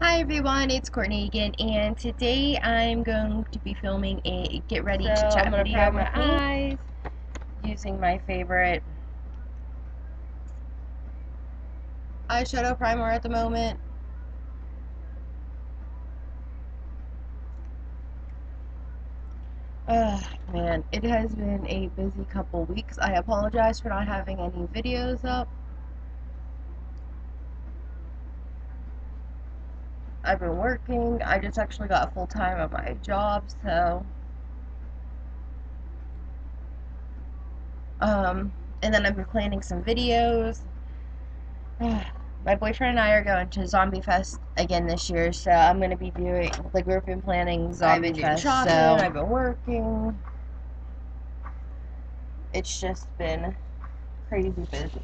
Hi everyone, it's Courtney again, and today I'm going to be filming a get ready to chat video with my eyes using my favorite eyeshadow primer at the moment. Man, it has been a busy couple weeks. I apologize for not having any videos up. I've been working. I just actually got full time at my job, so and then I've been planning some videos. My boyfriend and I are going to Zombie Fest again this year, so I'm gonna be doing like we've been planning Zombie Fest. Shopping, so I've been working. It's just been crazy busy.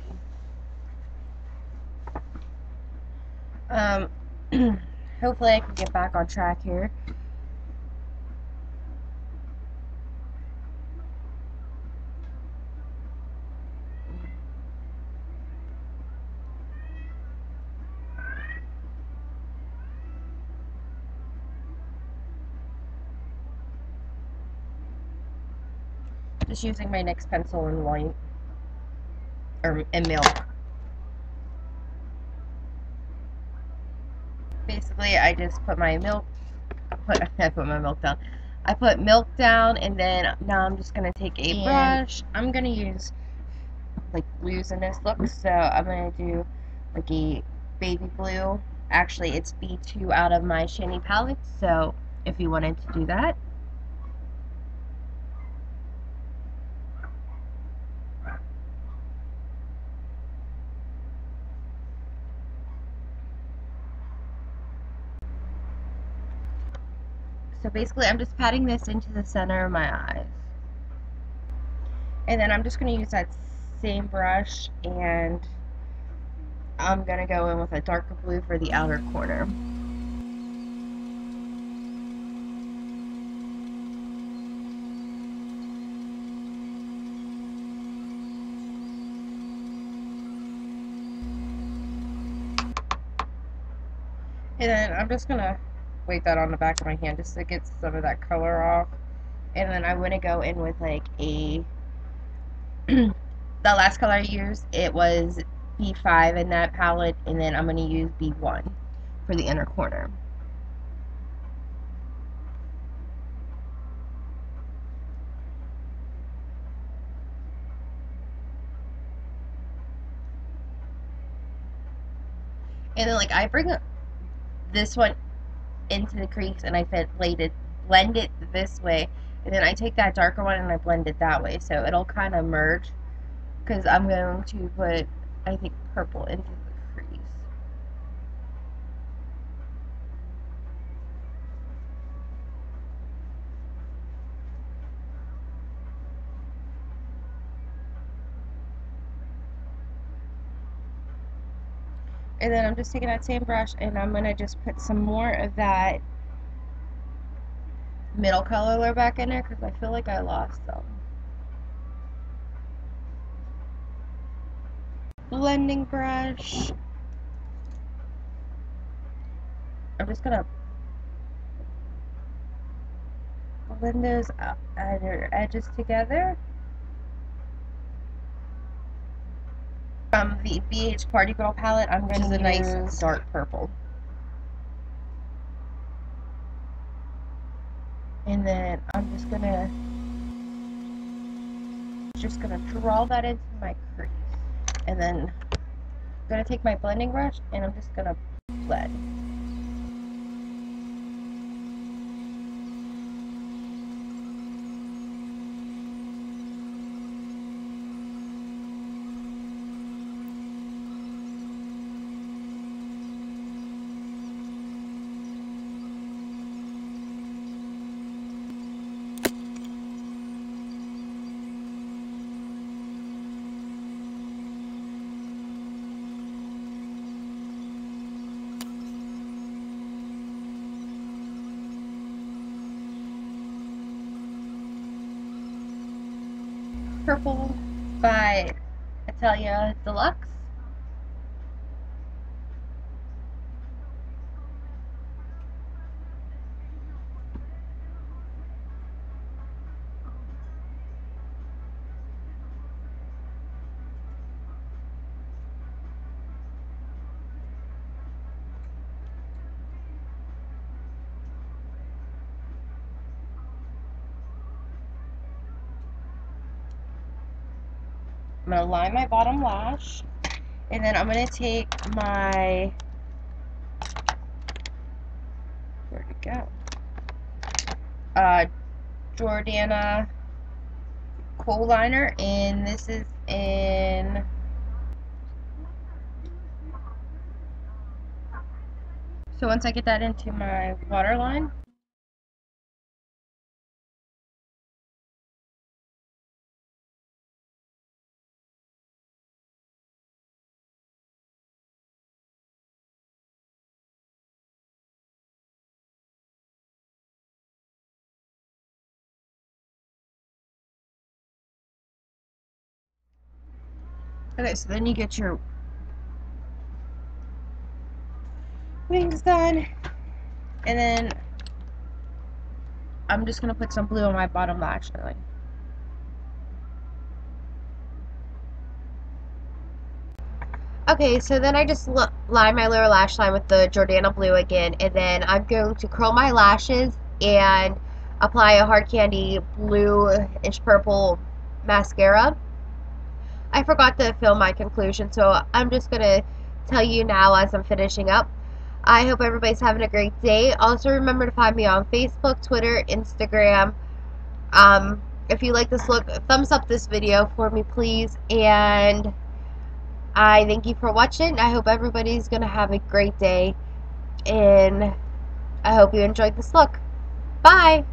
Hopefully I can get back on track here. Just using my NYX pencil in white or in milk. Basically, I just put my milk. I put milk down, and then now I'm just gonna take a brush. I'm gonna use like blues in this look, so I'm gonna do like a baby blue. Actually, it's B2 out of my Shiny palette. So if you wanted to do that, so basically, I'm just patting this into the center of my eyes. And then I'm just going to use that same brush, and I'm going to go in with a darker blue for the outer corner. And then I'm just going to weight that on the back of my hand just to get some of that color off, and then I want to go in with like a the last color I used, it was B5 in that palette, and then I'm going to use B1 for the inner corner. And then like I bring up this one into the crease, and I blend it this way, and then I take that darker one and I blend it that way, so it'll kind of merge, because I'm going to put, I think, purple into the crease. And then I'm just taking that same brush, and I'm going to just put some more of that middle color back in there, because I feel like I lost them. Blending brush. I'm just going to blend those edges together. From the BH Party Girl palette, I'm going to use a nice dark purple. And then I'm just going to draw that into my crease. And then I'm going to take my blending brush, and I'm just going to blend. Purple by Atelier Deluxe. I'm going to line my bottom lash, and then I'm going to take my, where'd it go? Jordana coal liner, and this is in . So once I get that into my waterline, okay, so then you get your wings done, and then I'm just gonna put some blue on my bottom lash line. Okay, so then I just line my lower lash line with the Jordana blue again, and then I'm going to curl my lashes and apply a Hard Candy blue-ish purple mascara. I forgot to film my conclusion, so I'm just going to tell you now as I'm finishing up. I hope everybody's having a great day. Also remember to find me on Facebook, Twitter, Instagram. If you like this look, thumbs up this video for me, please. And I thank you for watching. I hope everybody's going to have a great day. And I hope you enjoyed this look. Bye!